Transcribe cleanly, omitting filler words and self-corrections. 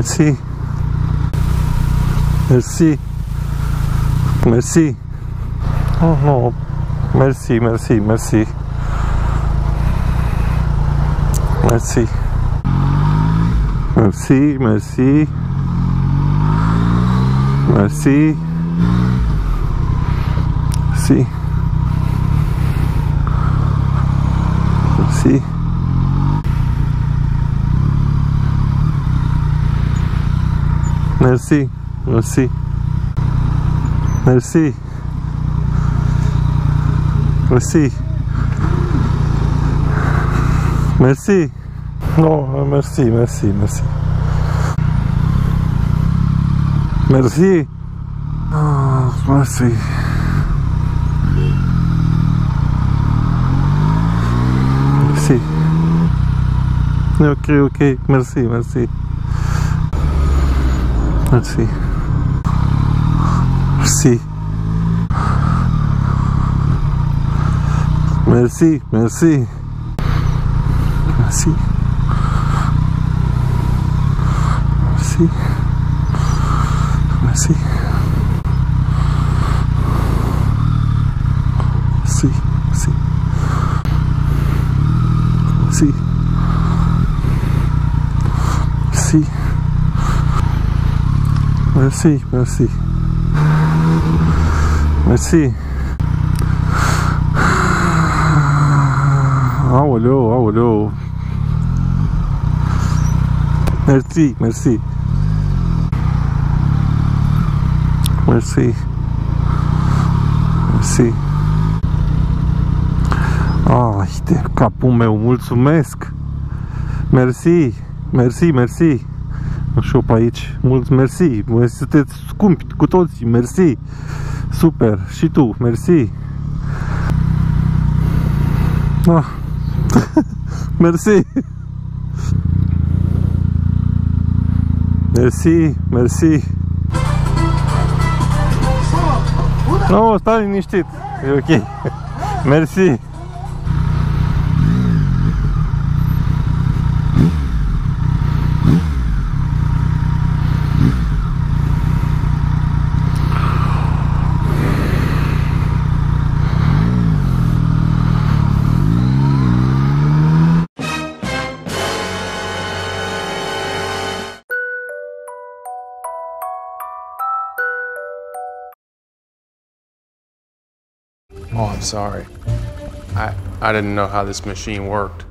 Merci. Merci. Merci. Oh non. Merci, merci, merci. Merci. Merci, merci. Merci. Merci. Merci. Merci, merci. Merci. Merci. Merci. Non, merci, merci, merci. Merci. Oh, merci. Merci. Ok, merci, merci. Merci. Merci. Merci, merci. Merci. Merci. Merci. Merci. Merci. Merci. Merci. Merci, merci. Merci. Aoleu, aoleu. Merci, merci. Merci. Merci. Ai de capul meu, mulțumesc. Merci, merci, merci. Și eu pe aici, mulți mersi. Sunteți scumpi cu toții, mersi. Super, și tu, mersi. Ah. Mersi. Mersi, mersi. Nu, stai liniștit. E ok. Mersi. Oh, I'm sorry. I didn't know how this machine worked.